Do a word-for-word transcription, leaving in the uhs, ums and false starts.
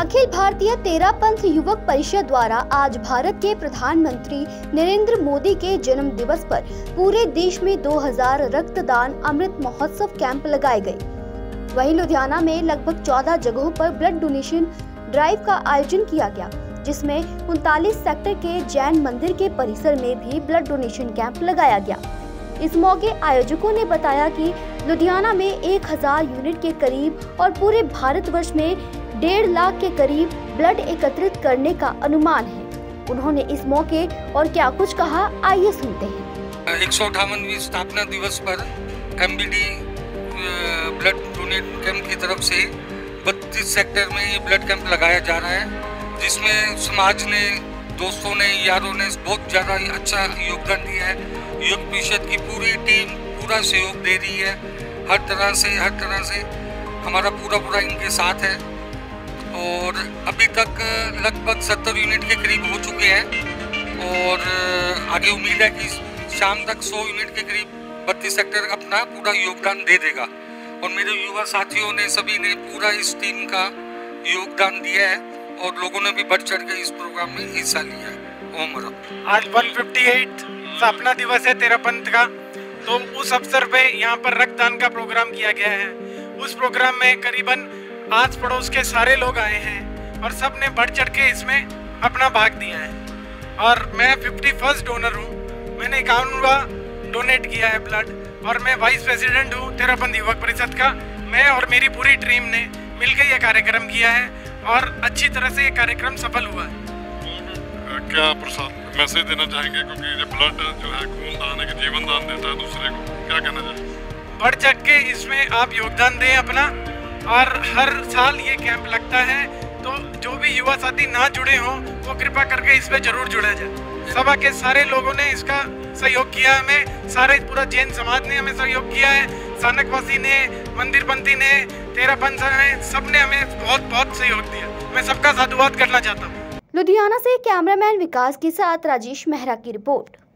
अखिल भारतीय तेरापंथ युवक परिषद द्वारा आज भारत के प्रधानमंत्री नरेंद्र मोदी के जन्म दिवस पर पूरे देश में दो हजार रक्त दान अमृत महोत्सव कैंप लगाए गए। वहीं लुधियाना में लगभग चौदह जगहों पर ब्लड डोनेशन ड्राइव का आयोजन किया गया, जिसमें उनतालीस सेक्टर के जैन मंदिर के परिसर में भी ब्लड डोनेशन कैंप लगाया गया। इस मौके आयोजकों ने बताया कि लुधियाना में एक हजार यूनिट के करीब और पूरे भारतवर्ष में डेढ़ लाख के करीब ब्लड एकत्रित करने का अनुमान है। उन्होंने इस मौके और क्या कुछ कहा, आइए सुनते हैं। एक सौ अठावनवीं स्थापना दिवस पर एमबीडी ब्लड डोनेट कैंप की तरफ से बत्तीस सेक्टर में ये ब्लड कैंप लगाया जा रहा है, जिसमें समाज ने, दोस्तों ने, यारों ने बहुत ज़्यादा अच्छा योगदान दिया है। योग परिषद की पूरी टीम पूरा सहयोग दे रही है, हर तरह से हर तरह से हमारा पूरा पूरा इनके साथ है। और अभी तक लगभग सत्तर यूनिट के करीब हो चुके हैं और आगे उम्मीद है कि शाम तक सौ यूनिट के करीब बत्तीस सेक्टर अपना पूरा योगदान दे देगा। और मेरे युवा साथियों ने, सभी ने पूरा इस टीम का योगदान दिया है और लोगों ने भी बढ़ चढ़ के इस प्रोग्राम में हिस्सा लिया है। ओम राम। आज एक सौ अट्ठावनवां स्थापना दिवस है तेरापंथ का, तो उस अवसर पर यहाँ पर रक्तदान का प्रोग्राम किया गया है। उस प्रोग्राम में करीबन आज पड़ोस के सारे लोग आए हैं और सब ने बढ़ चढ़ के इसमें अपना भाग दिया है। और मैं फिफ्टी फर्स्ट डोनर हूँ, मैंने इक्यावनवा डोनेट किया है ब्लड, और मैं वाइस प्रेसिडेंट हूँ तेरापंथ युवक परिषद का। मैं और मेरी पूरी टीम ने मिलकर यह कार्यक्रम किया है और अच्छी तरह से ये कार्यक्रम सफल हुआ है। क्या प्रसाद मैसेज देना चाहेंगे, क्योंकि ये ब्लड जो है खून दान है, जीवन दान देता है दूसरे को, क्या कहना चाहेंगे? बढ़ चढ़ के इसमें आप योगदान दें अपना, और हर साल ये कैंप लगता है, तो जो भी युवा साथी ना जुड़े हों वो कृपा करके इसमें जरूर जुड़ा जाए। सभा के सारे लोगों ने इसका सहयोग किया, हमें सारे पूरा जैन समाज ने हमें सहयोग किया है, सानकवासी ने, मंदिरपंथी ने, तेरापंथ ने, सब ने हमें बहुत बहुत सहयोग दिया। मैं सबका साधुवाद करना चाहता हूँ। लुधियाना से कैमरामैन विकास के साथ राजेश मेहरा की रिपोर्ट।